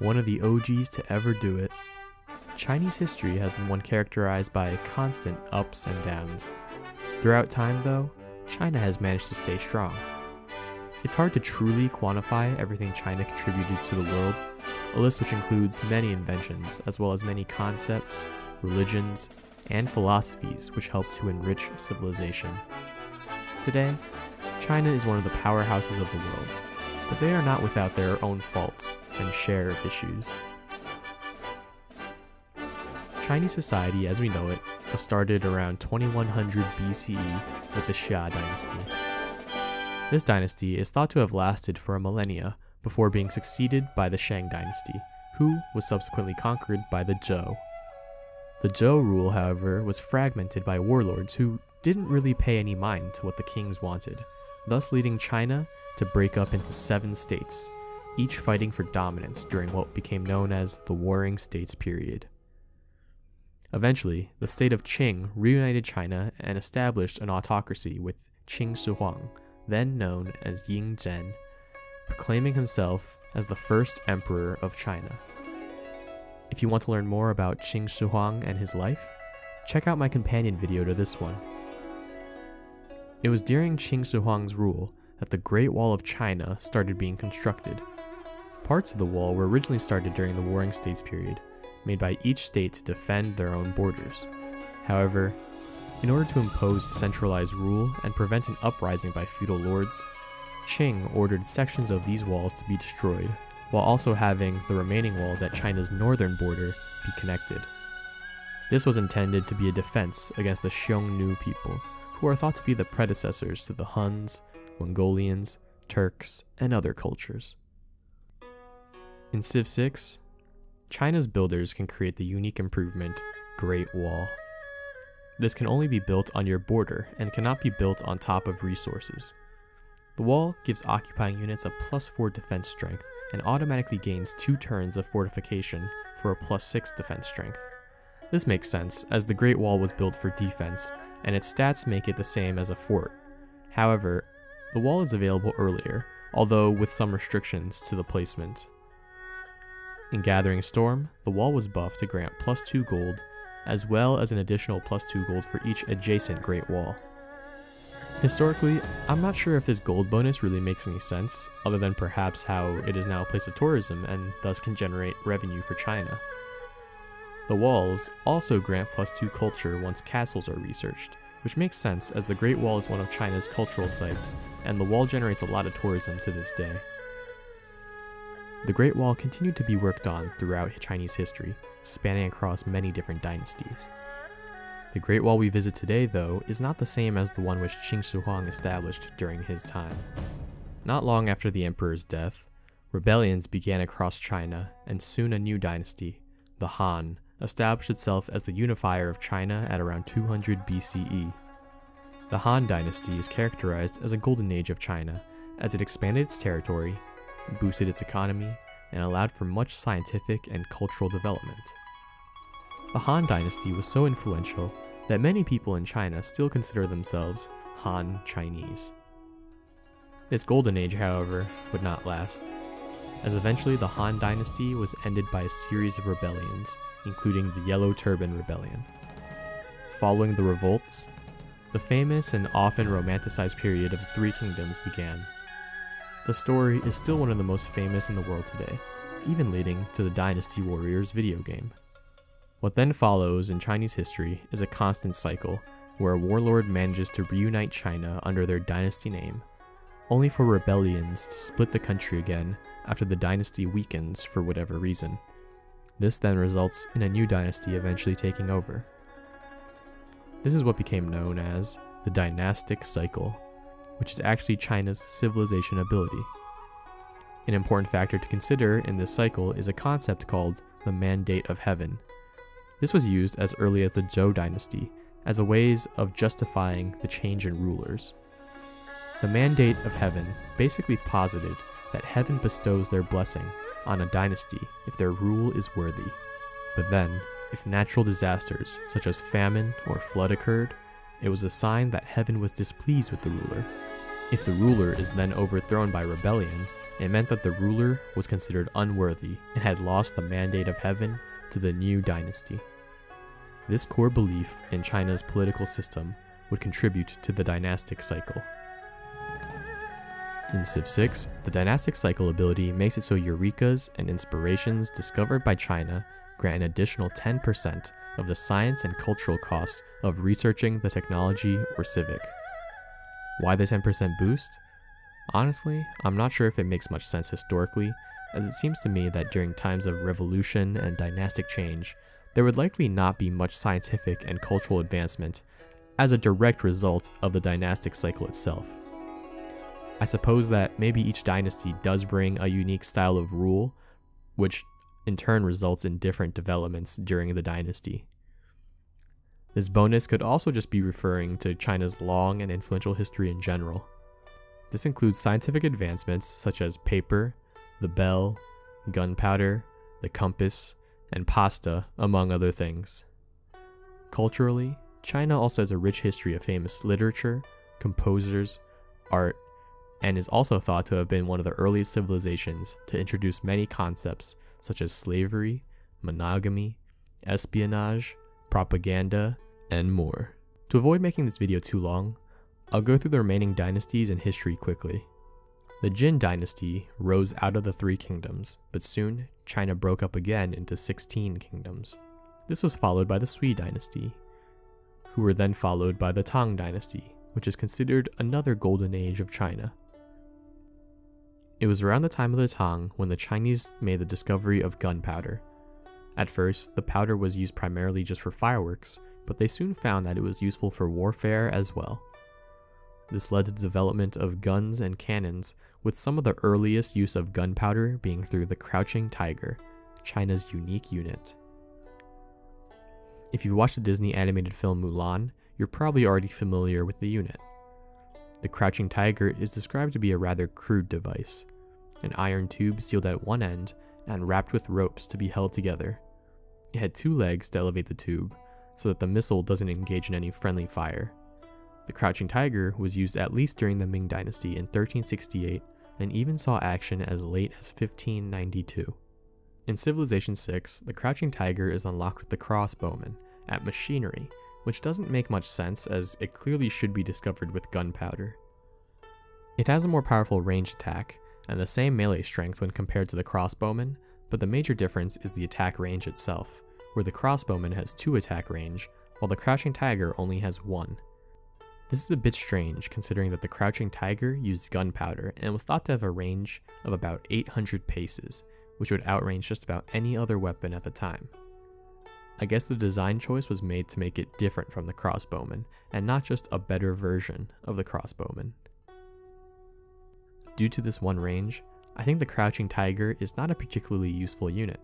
one of the OGs to ever do it. Chinese history has been one characterized by constant ups and downs. Throughout time though, China has managed to stay strong. It's hard to truly quantify everything China contributed to the world, a list which includes many inventions as well as many concepts, religions, and philosophies which helped to enrich civilization. Today, China is one of the powerhouses of the world, but they are not without their own faults and share of issues. Chinese society as we know it was started around 2100 BCE with the Xia dynasty. This dynasty is thought to have lasted for a millennia before being succeeded by the Shang dynasty, who was subsequently conquered by the Zhou. The Zhou rule, however, was fragmented by warlords who didn't really pay any mind to what the kings wanted, thus leading China to break up into 7 states, each fighting for dominance during what became known as the Warring States period. Eventually, the state of Qing reunited China and established an autocracy with Qin Shi Huang, then known as Ying Zheng, proclaiming himself as the first emperor of China. If you want to learn more about Qin Shi Huang and his life, check out my companion video to this one. It was during Qin Shi Huang's rule that the Great Wall of China started being constructed. Parts of the wall were originally started during the Warring States period, made by each state to defend their own borders. However, in order to impose centralized rule and prevent an uprising by feudal lords, Qing ordered sections of these walls to be destroyed, while also having the remaining walls at China's northern border be connected. This was intended to be a defense against the Xiongnu people, who are thought to be the predecessors to the Huns, Mongolians, Turks, and other cultures. In Civ 6, China's builders can create the unique improvement, Great Wall. This can only be built on your border and cannot be built on top of resources. The wall gives occupying units a +4 defense strength and automatically gains 2 turns of fortification for a +6 defense strength. This makes sense, as the Great Wall was built for defense, and its stats make it the same as a fort. However, the wall is available earlier, although with some restrictions to the placement. In Gathering Storm, the wall was buffed to grant +2 gold, as well as an additional +2 gold for each adjacent Great Wall. Historically, I'm not sure if this gold bonus really makes any sense, other than perhaps how it is now a place of tourism and thus can generate revenue for China. The walls also grant +2 culture once castles are researched, which makes sense as the Great Wall is one of China's cultural sites, and the wall generates a lot of tourism to this day. The Great Wall continued to be worked on throughout Chinese history, spanning across many different dynasties. The Great Wall we visit today, though, is not the same as the one which Qin Shi Huang established during his time. Not long after the emperor's death, rebellions began across China, and soon a new dynasty, the Han, established itself as the unifier of China at around 200 BCE. The Han Dynasty is characterized as a golden age of China, as it expanded its territory, boosted its economy, and allowed for much scientific and cultural development. The Han Dynasty was so influential that many people in China still consider themselves Han Chinese. This golden age, however, would not last, as eventually the Han Dynasty was ended by a series of rebellions, including the Yellow Turban Rebellion. Following the revolts, the famous and often romanticized period of the Three Kingdoms began. The story is still one of the most famous in the world today, even leading to the Dynasty Warriors video game. What then follows in Chinese history is a constant cycle, where a warlord manages to reunite China under their dynasty name, only for rebellions to split the country again after the dynasty weakens for whatever reason. This then results in a new dynasty eventually taking over. This is what became known as the dynastic cycle, which is actually China's civilization ability. An important factor to consider in this cycle is a concept called the Mandate of Heaven. This was used as early as the Zhou dynasty, as a ways of justifying the change in rulers. The Mandate of Heaven basically posited that heaven bestows their blessing on a dynasty if their rule is worthy. But then, if natural disasters such as famine or flood occurred, it was a sign that heaven was displeased with the ruler. If the ruler is then overthrown by rebellion, It meant that the ruler was considered unworthy and had lost the Mandate of Heaven to the new dynasty. This core belief in China's political system would contribute to the dynastic cycle. In Civ 6, the dynastic cycle ability makes it so Eurekas and inspirations discovered by China grant an additional 10% of the science and cultural cost of researching the technology or civic. Why the 10% boost? Honestly, I'm not sure if it makes much sense historically, as it seems to me that during times of revolution and dynastic change, there would likely not be much scientific and cultural advancement as a direct result of the dynastic cycle itself. I suppose that maybe each dynasty does bring a unique style of rule, which in turn results in different developments during the dynasty. This bonus could also just be referring to China's long and influential history in general. This includes scientific advancements such as paper, the bell, gunpowder, the compass, and pasta, among other things. Culturally, China also has a rich history of famous literature, composers, art, and is also thought to have been one of the earliest civilizations to introduce many concepts such as slavery, monogamy, espionage, propaganda, and more. To avoid making this video too long, I'll go through the remaining dynasties in history quickly. The Jin Dynasty rose out of the Three Kingdoms, but soon China broke up again into 16 kingdoms. This was followed by the Sui Dynasty, who were then followed by the Tang Dynasty, which is considered another golden age of China. It was around the time of the Tang when the Chinese made the discovery of gunpowder. At first, the powder was used primarily just for fireworks, but they soon found that it was useful for warfare as well. This led to the development of guns and cannons, with some of the earliest use of gunpowder being through the Crouching Tiger, China's unique unit. If you've watched the Disney animated film Mulan, you're probably already familiar with the unit. The Crouching Tiger is described to be a rather crude device, an iron tube sealed at one end and wrapped with ropes to be held together. It had two legs to elevate the tube, so that the missile doesn't engage in any friendly fire. The Crouching Tiger was used at least during the Ming Dynasty in 1368, and even saw action as late as 1592. In Civilization 6, the Crouching Tiger is unlocked with the crossbowman at machinery, which doesn't make much sense as it clearly should be discovered with gunpowder. It has a more powerful ranged attack and the same melee strength when compared to the crossbowman, but the major difference is the attack range itself, where the crossbowman has 2 attack range, while the Crouching Tiger only has 1. This is a bit strange considering that the Crouching Tiger used gunpowder and was thought to have a range of about 800 paces, which would outrange just about any other weapon at the time. I guess the design choice was made to make it different from the crossbowman, and not just a better version of the crossbowman. Due to this one range, I think the Crouching Tiger is not a particularly useful unit.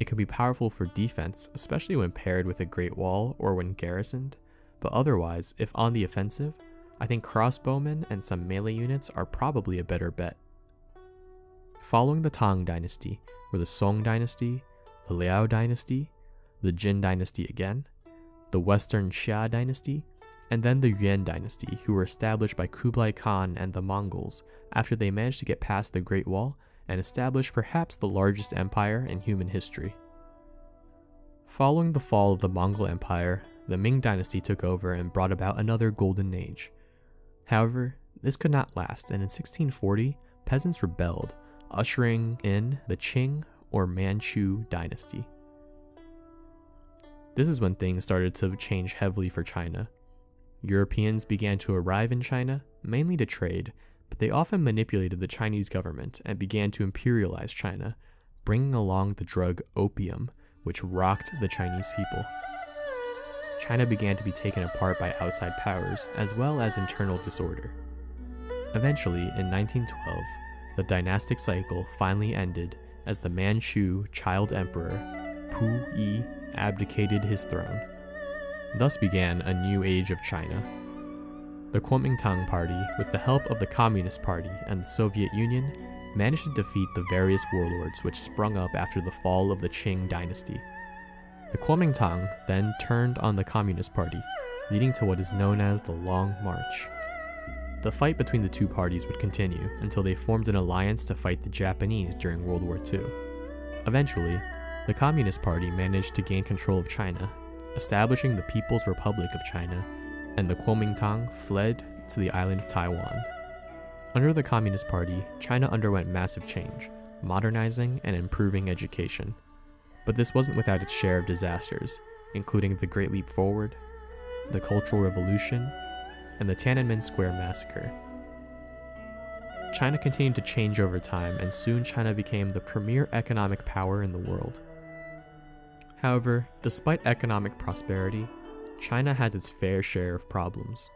It can be powerful for defense, especially when paired with a Great Wall or when garrisoned, but otherwise, if on the offensive, I think crossbowmen and some melee units are probably a better bet. Following the Tang Dynasty were the Song Dynasty, the Liao Dynasty, the Jin Dynasty again, the Western Xia Dynasty, and then the Yuan Dynasty, who were established by Kublai Khan and the Mongols after they managed to get past the Great Wall and establish perhaps the largest empire in human history. Following the fall of the Mongol Empire, the Ming Dynasty took over and brought about another golden age. However, this could not last, and in 1640, peasants rebelled, ushering in the Qing or Manchu Dynasty. This is when things started to change heavily for China. Europeans began to arrive in China, mainly to trade, but they often manipulated the Chinese government and began to imperialize China, bringing along the drug opium, which rocked the Chinese people. China began to be taken apart by outside powers as well as internal disorder. Eventually, in 1912, the dynastic cycle finally ended as the Manchu child emperor, Pu Yi, abdicated his throne. Thus began a new age of China. The Kuomintang Party, with the help of the Communist Party and the Soviet Union, managed to defeat the various warlords which sprung up after the fall of the Qing dynasty. The Kuomintang then turned on the Communist Party, leading to what is known as the Long March. The fight between the two parties would continue until they formed an alliance to fight the Japanese during World War II. Eventually, the Communist Party managed to gain control of China, establishing the People's Republic of China, and the Kuomintang fled to the island of Taiwan. Under the Communist Party, China underwent massive change, modernizing and improving education. But this wasn't without its share of disasters, including the Great Leap Forward, the Cultural Revolution, and the Tiananmen Square massacre. China continued to change over time, and soon China became the premier economic power in the world. However, despite economic prosperity, China has its fair share of problems.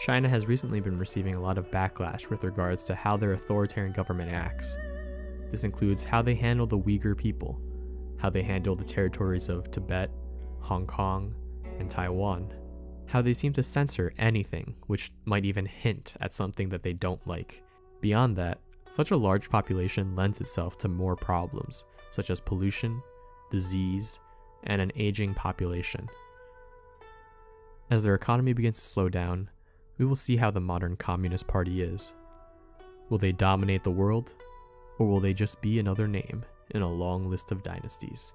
China has recently been receiving a lot of backlash with regards to how their authoritarian government acts. This includes how they handle the Uyghur people, how they handle the territories of Tibet, Hong Kong, and Taiwan, how they seem to censor anything which might even hint at something that they don't like. Beyond that, such a large population lends itself to more problems, such as pollution, disease, and an aging population. As their economy begins to slow down, we will see how the modern Communist Party is. Will they dominate the world, or will they just be another name in a long list of dynasties?